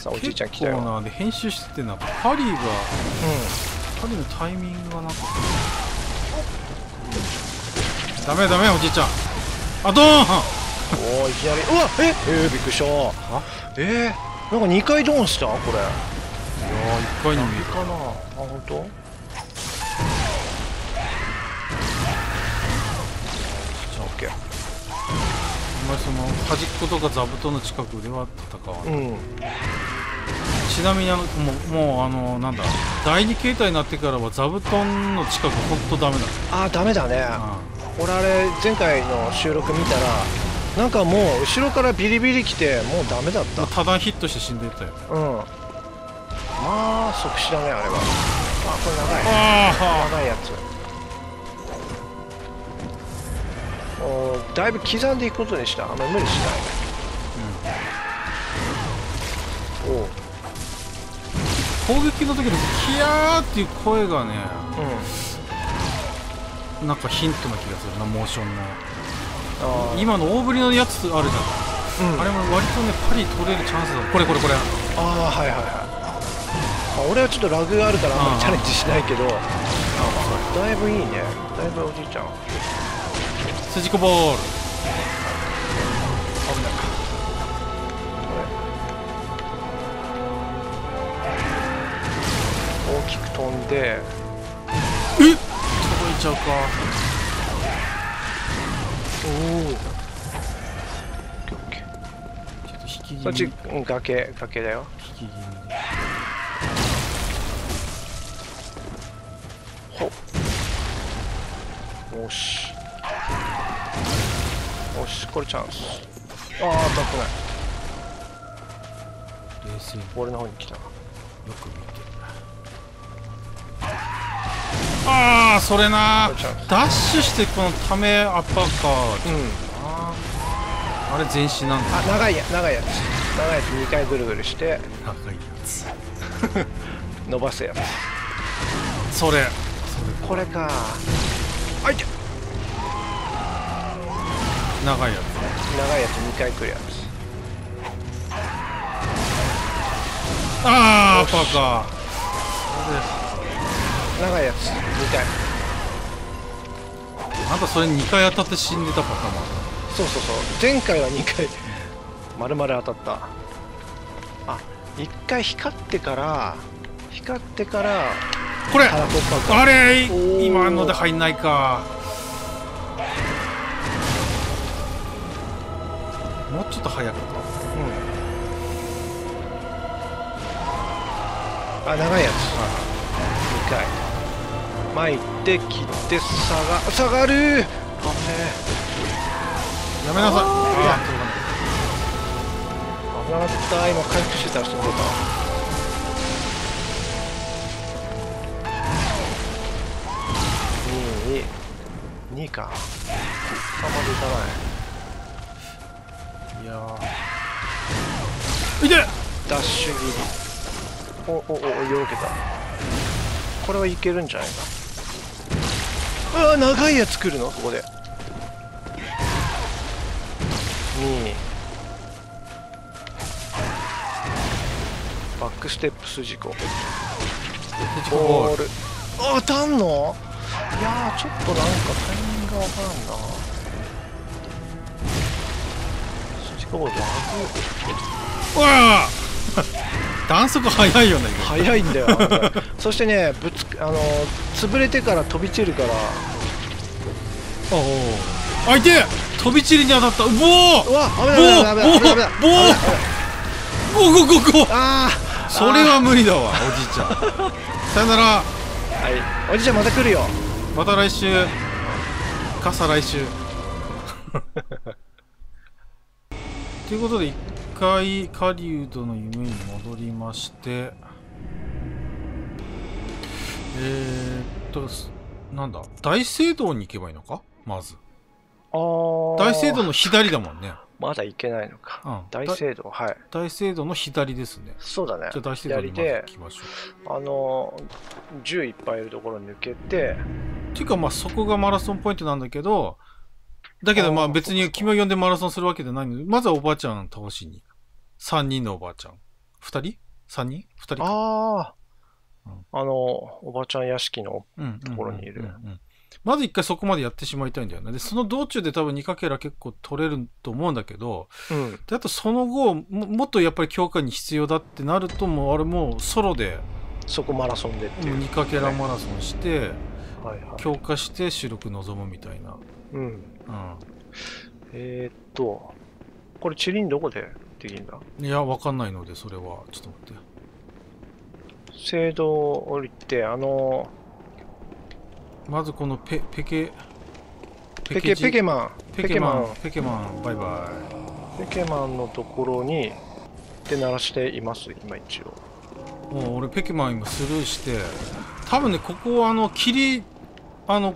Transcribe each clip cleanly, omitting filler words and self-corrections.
さあおじいちゃん来たよな。で編集しててなんかハリーが、うん、ハリーのタイミングがなかった。ダメダメおじいちゃん。あドーン。おおいきなりうわえびっくりした。あなんか2回ドーンしたこれ。いや1回に見えるかな。あ本当？オッケー。その端っことか座布団の近くでは戦わない、うん、ちなみにもうなんだ第2形態になってからは座布団の近くほんとダメだ。あダメだね、うん、俺あれ前回の収録見たらなんかもう後ろからビリビリ来てもうダメだった。多段ヒットして死んでったよ、ね、うんまあ即死だねあれは。あこれ長い長いやつだいぶ刻んでいくことにした。あんまり無理しない、うん、お攻撃の時の「キヤー」っていう声がね、うん、なんかヒントな気がするなモーションの。今の大振りのやつあるじゃん、うん、あれも割とねパリ取れるチャンスだ。これこれこれああはいはいはい、俺はちょっとラグがあるからあんまりチャレンジしないけどだいぶいいね。だいぶおじいちゃん筋子ボール危ない。大きく飛んでえっ届いちゃうか。おおそっち崖だよ。引き気味ほっよしよしこれチャンス。ああ当たってない。冷静俺の方に来た。よく見てああそれなダッシュしてこのためアッパーかー、うん、あれ全身なんだ。あ長いやつ2回ぐるぐるして長いやつ伸ばすやつそれこれかあいて長いやつ2回来るやつ。ああパーカー長いやつ2回あんたそれ2回当たって死んでたパターンもある。そうそうそう前回は2回丸々当たった。あ1回光ってからこれあれ今ので入んないか。もうちょっと早かった。うん。あ、長いやつ。2回。前行って切って下がる。やめなさい。危なかった。今回復してたらそうだ。2か。あんまりいかない。いやーいてダッシュ切りおよけた。これはいけるんじゃないか。ああ長いやつ来るのここで2バックステップ筋子ボール当たんの。いやーちょっとなんかタイミングがわからんな。うわ弾速速いよね。速いんだよそしてね潰れてから飛び散るからあいて飛び散りに当たった。うおーうわっ危ない危ない危ないゴーああそれは無理だわおじいちゃんさよなら。はいおじいちゃんまた来るよ。また来週傘来週ということで一回狩人の夢に戻りましてなんだ大聖堂に行けばいいのかまず。大聖堂の左だもんねまだ行けないのか、うん、大聖堂はい大聖堂の左ですね。そうだねじゃあ大聖堂にまず行きましょう。銃いっぱいいるところ抜けてっていうかまあそこがマラソンポイントなんだけどまあ別に君を呼んでマラソンするわけじゃないのでまずはおばあちゃん倒しに3人のおばあちゃん2人 ?3 人 ?2 人か。ああ、うん、おばちゃん屋敷のところにいる。まず一回そこまでやってしまいたいんだよね。で、その道中で多分2かけら結構取れると思うんだけど、うん、であとその後、もっとやっぱり強化に必要だってなると、もうあれもうソロで、そこマラソンでっていう、ね。2かけらマラソンして、はいはい、強化して主力臨むみたいな。うん。うん、これチリンどこでできるんだ？いや、わかんないので、それは。ちょっと待って。聖堂を降りて、まずこのペケマン、バイバイ。ペケマンのところに、で、鳴らしています、今一応。もう俺、ペケマン今スルーして、多分ね、ここ、霧、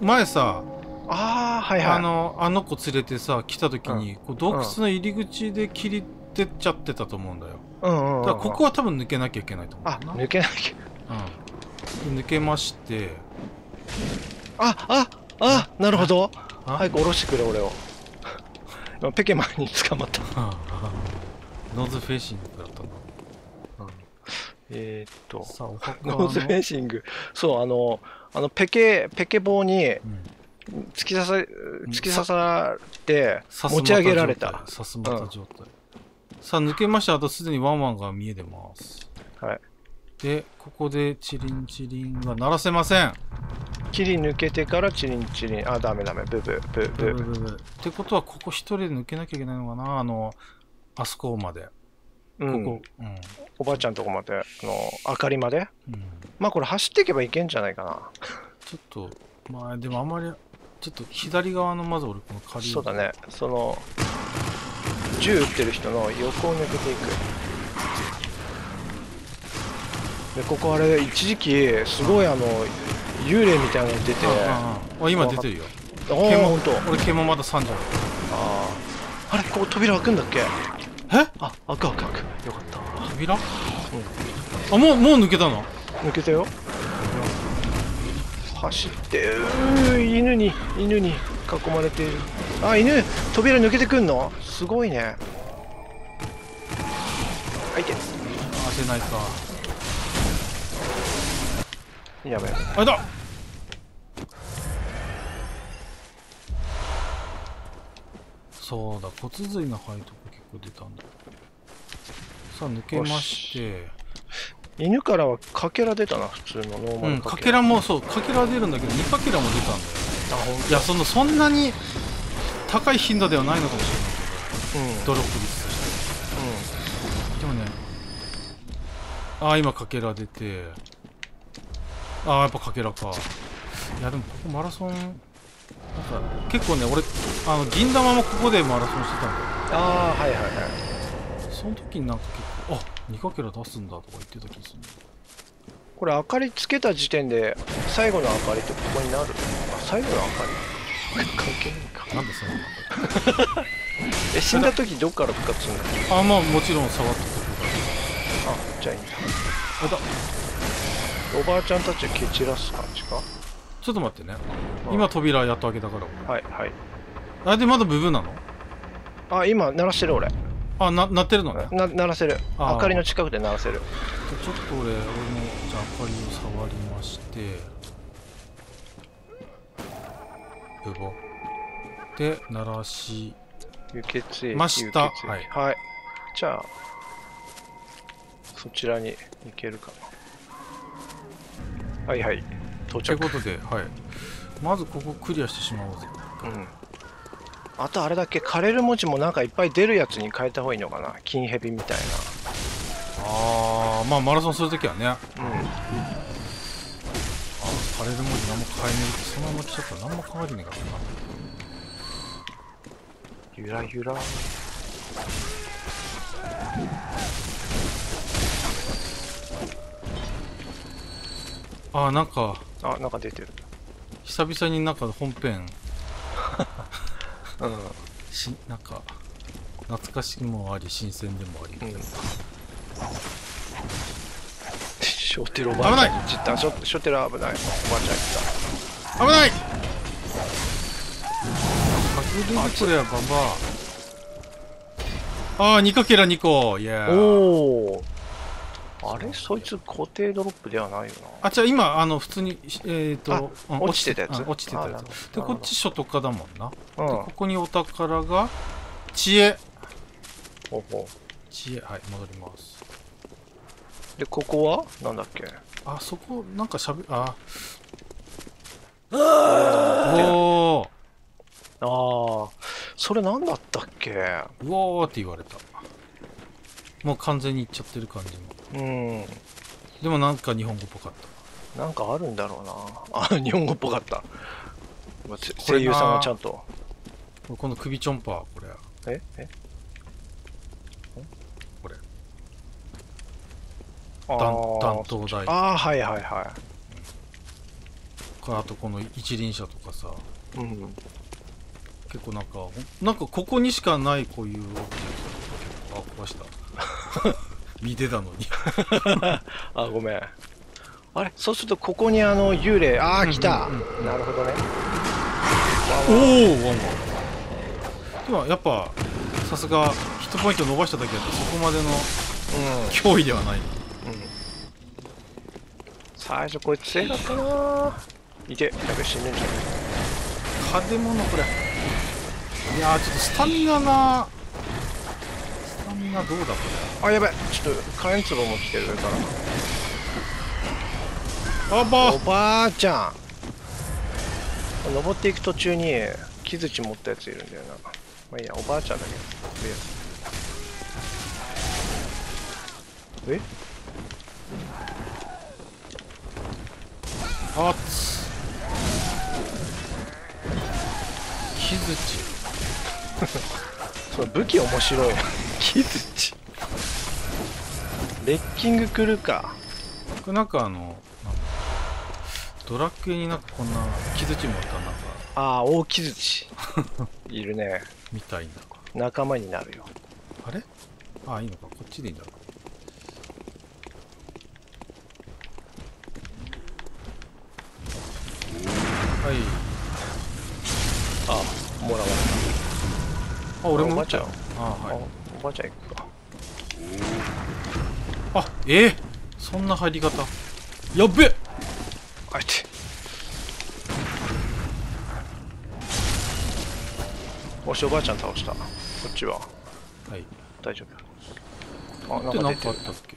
前さ、はいはい、あの子連れてさ、来た時に、こう洞窟の入り口で霧出っちゃってたと思うんだよ。だからここは多分抜けなきゃいけないと思う。あ、抜けなきゃ。抜けまして、なるほど。早く下ろしてくれ、俺を。ペケマンに捕まった。ノーズフェンシングだったな。ノーズフェンシング。そう、ペケ棒に突き刺されて、持ち上げられた。さすまた状態。さあ、抜けました。あとすでにワンワンが見えてます。はい。で、ここでチリンチリンが鳴らせません。切り抜けてからチリンチリン。あ、ダメダメ。ブブブブブブブ。ってことは、ここ一人で抜けなきゃいけないのかな、あそこまで。うん、ここ、うん、おばあちゃんとこまで、明かりまで。うん、まあ、これ走っていけばいけんじゃないかな。ちょっと、まあ、でもあんまり、ちょっと左側の、まず俺、この仮に。そうだね。銃撃ってる人の横を抜けていく。でここあれ一時期すごい幽霊みたいなの出て、あ今出てるよ。ああ本当。俺獣まだ30。あああれここ扉開くんだっけ？え？あ開くよかった。扉？あもう抜けたの？抜けたよ。走って犬に囲まれている。あ犬扉抜けてくんの？すごいね。開いて。開けないか。やべえあれだそうだ骨髄の灰とか結構出たんだ。さあ抜けまして犬からはかけら出たな普通のノーマルかけらもそうかけら出るんだけど2かけらも出たんだよ。いやそんなに高い頻度ではないのかもしれないけど、うん、ドロップ率として、うん、でもね今かけら出てやっぱかけらか。いやでもここマラソンなんか結構ね俺銀玉もここでマラソンしてたんだよ。はいはいはい。その時になんか結構2かけら出すんだとか言ってた気がする。これ明かりつけた時点で最後の明かりってここになる。最後の明かり関係ないか。なんで最後の明かり死んだ時どっから復活するんだっけ？まあもちろん触ってくる。じゃあいいんだ。あだおばあちゃんたちを蹴散らす感じか。ちょっと待ってね。今扉やっと開けたから。はいはい。でまだブブなの？今鳴らしてる俺。鳴ってるのね。鳴らせる。明かりの近くで鳴らせる。ちょっと俺もじゃあ明かりを触りまして。ブボ。で鳴らし。輸血液。ました。はい。じゃあそちらに行けるかな。はいはい到着ということで、まずここクリアしてしまおうぜ。あとあれだっけ枯れる文字もなんかいっぱい出るやつに変えた方がいいのかな。金蛇みたいな。まあマラソンするときはね。枯れる文字何も変えねえってそのまま来ちゃったら何も変わりねえからな。ゆらゆらなんか出てる。久々になんか本編なんか懐かしくもあり新鮮でもあり、ショーテロおばあちゃん行った。ショーテロ危ない。おばあちゃん行った。危ない。かけるこれはババア。2かけら2個。おお。あれそいつ固定ドロップではないよな。あ、じゃあ今普通に落ちてたやつ、落ちてたやつで、こっち書とかだもんな。ここにお宝が知恵、知恵、はい、戻ります。でここはなんだっけ、あそこなんかしゃべ、あおあ、それなんだったっけ、うおーって言われた。もう完全にいっちゃってる感じの。うん。でもなんか日本語っぽかった。なんかあるんだろうな。あ、日本語っぽかった。声優さんがちゃんと。この首チョンパー、これ。え？これ。担当大臣。ああ、はいはいはい。あとこの一輪車とかさ。うん。結構なんかここにしかないこういう。あ、壊した。見てたのにあ、ごめん。あれそうするとここに幽霊、ああ来た、なるほどね。おお、ワンワン。でもやっぱさすがヒットポイント伸ばしただけだとそこまでの脅威ではない。最初こいつ強かったな。いて、なんか死んでんじゃん。風物これ。いやーちょっとスタミナが。どうだこれ、あ、やばい、ちょっと火炎壺持ってるから。おばあちゃん登っていく途中に木槌持ったやついるんだよな。まあいいや、おばあちゃんだけど。え、あっ木槌その武器面白い木槌レッキング来るか。これなんかドラクエになんかこんな木槌持ったなんか、ああ大木槌いるねみたいな、仲間になるよ。あれ、ああいいのか、こっちでいいんだろう。はい、ああもらわれた。あ、俺も持っちゃう。ああはい、おばあちゃん行くか。あ、そんな入り方やっべえ。あいて、おし、おばあちゃん倒した。こっちははい大丈夫。あ、なんかあったっけ。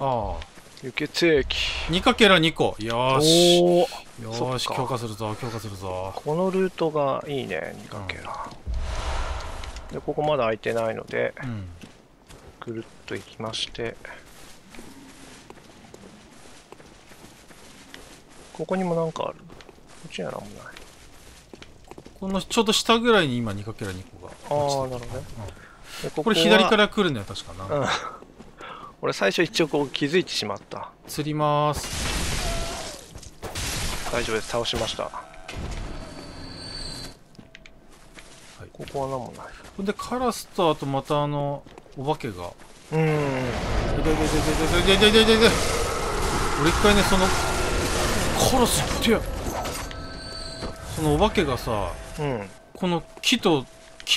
ああ輸血液 2×2 個、よしよし、強化するぞ強化するぞ。このルートがいいね、 2×2、うんで、ここまだ開いてないので、ぐるっと行きまして、ここにもなんかある。こっちにはなんもない。このちょうど下ぐらいに今 2×2 個が。ああ、なるほどね。これ左から来るのよ、確かな。うん、俺最初一応こう気づいてしまった。釣りまーす。大丈夫です、倒しました。ここは何もない。ほんでカラスと、あとまたお化けが、うん、で俺一回ね、そのカラスってそのお化けがさ、うん、この木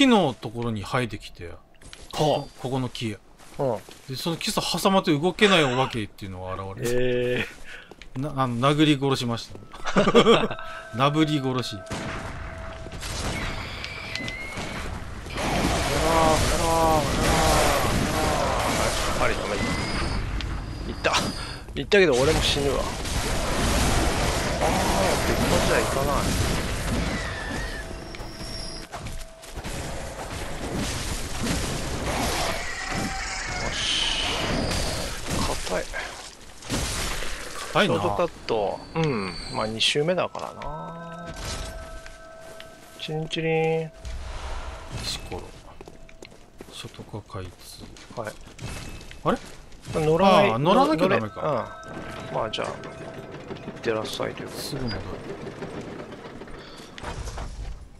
のところに生えてきて、はあ、ここの木、はあ、でその木さ挟まって動けないお化けっていうのが現れて、殴り殺しましたなぶり殺し。いったけど俺も死ぬわ。ああ、ってこっちはいかない。よし、硬い硬いな。ロードカット、うん、まあ2周目だからな。チリンチリン石ころ所得開通、はい、あれ乗らなきゃダメか。うん、まあじゃあ行ってらっしゃいということで、すぐ戻る。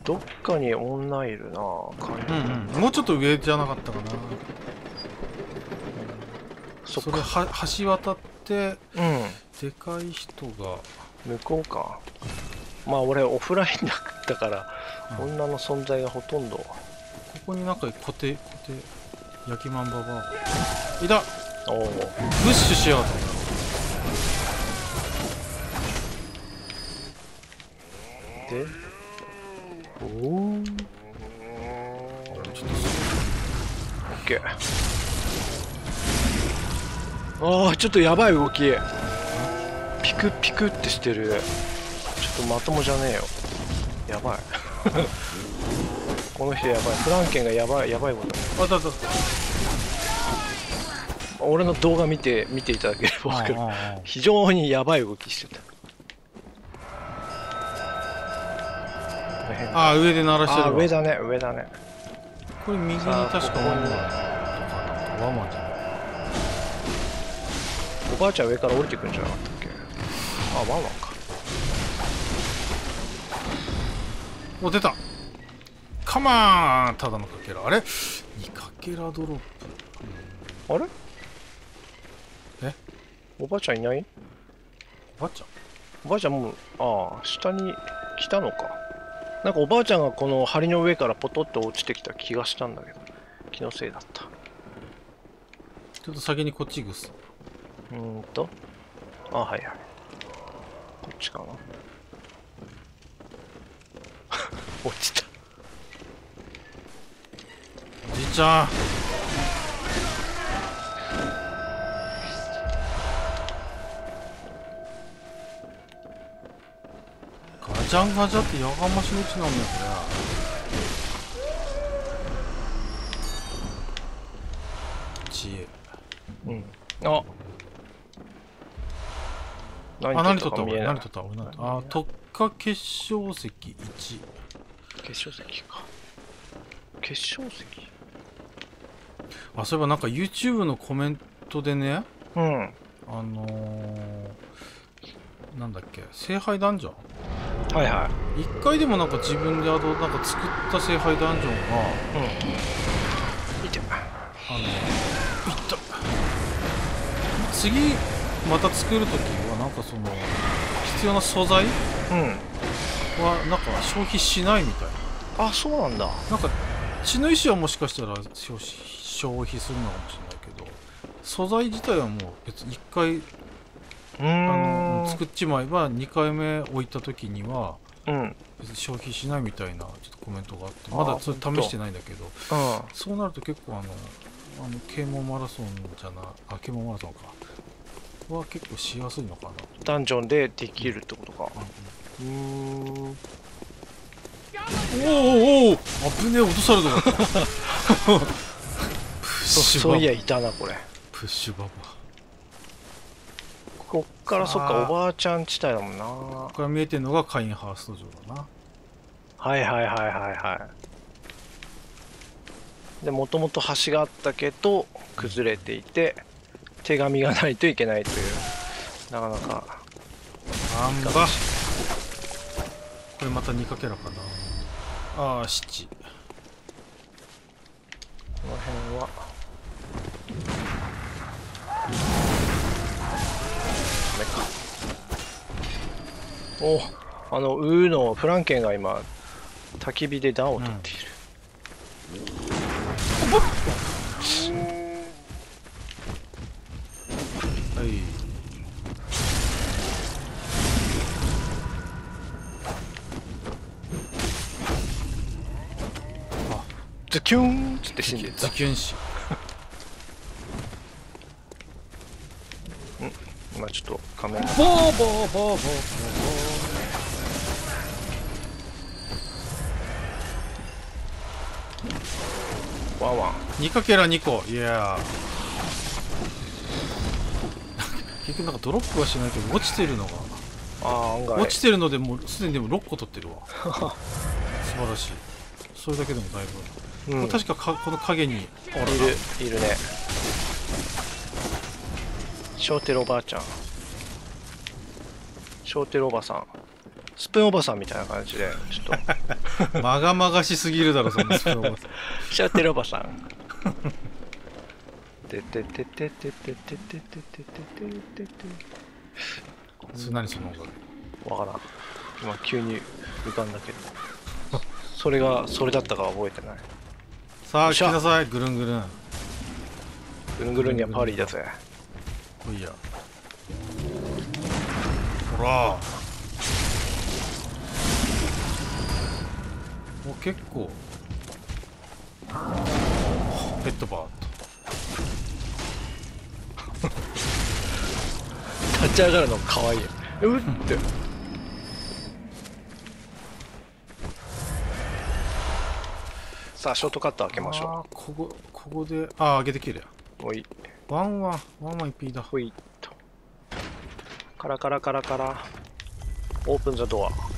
どっかに女いるなぁ、もうちょっと上じゃなかったかな。それ橋渡って、うん、でかい人が向こうか。まあ俺オフラインだったから、うん、女の存在がほとんど。ここになんか固定焼きまんばばいた。おー、プッシュしようと。で、おお、ちょっとオッケー。ああ、ちょっとやばい動き、ピクピクってしてる。ちょっとまともじゃねえよ、やばいこの人やばい、フランケンがやばいこと。あったあった。俺の動画見ていただければ分かる非常にやばい動きしてた。ああ、上で鳴らしてる。上だね、上だね。これ右に確かワンマンじゃない。おばあちゃん上から降りてくんじゃなかったっけ。あ、ワンマンか。お、出た。カマーン、ただのかけら。あれ2かけらドロップ。あれえ、おばあちゃんいない。おばあちゃん、おばあちゃんもう、ああ、下に来たのか。なんかおばあちゃんがこの梁の上からポトッと落ちてきた気がしたんだけど、気のせいだった。ちょっと先にこっちぐっす。あ、はいはい、こっちかな落ちた。おじいちゃん、ガチャンガチャってやがましいうちなんだよね。知恵、うん、あ、何取った、俺何取った、俺何取った。あ、特化結晶石1。結晶石か、結晶石。あ、そういえばなんか YouTube のコメントでね、うん、なんだっけ、聖杯ダンジョン、はいはい、1回でもなんか自分でなんか作った聖杯ダンジョンが、うん、いった次また作るときはなんかその必要な素材、うん、はなんか消費しないみたいな。あ、そうなんだ。なんか血の石はもしかしたら消費するのかもしれないけど、素材自体はもう別に1回作っちまえば2回目置いた時には別に消費しないみたいなちょっとコメントがあって、まだそれ試してないんだけど、そうなると結構啓蒙マラソンじゃない、あ、啓蒙マラソンかは結構しやすいのかな。ダンジョンでできるってことか。うん。おおおお、危ねえ、落とされたな。そういや、いたなこれ。プッシュババ、こっからそっか、おばあちゃん地帯だもんな。ここから見えてるのがカインハースト城だな。はいはいはいはいはい。でもともと橋があったけど崩れていて、手紙がないといけないという、なかなかなんだ。これまた2かけらかな。ああ、7。この辺はお、ウーのフランケンが今焚き火で暖を取っている。はい、あ、ズキュンつって死んでた。ズキュン死今ちょっと仮面がワンワン2かけら2個。いや結局なんかドロップはしないけど落ちてるのが、あ、案外落ちてるのでもうすでにでも6個取ってるわ素晴らしい。それだけでもだいぶ、うん、確かこの影にいるね。ショーテルおばあちゃん、ショーテルおばさん、スプーンおばさんみたいな感じでちょっとまがまがしすぎるだろそのスプーンおばさんショーテルおばさんててててててててててててて、何その音楽、わからん、今急に浮かんだけどそれがそれだったかは覚えてない。さあ来なさい、ぐるんぐるん。ぐるんぐるんにはパーリーだぜ。来いや。ほら。お、結構。ペットバート。立ち上がるの可愛い。うって。さあショートカット開けましょう。あここで開けてきるや。おい。ワンワン IP だ。ほいっと。カラカラカラカラ。オープンザドア。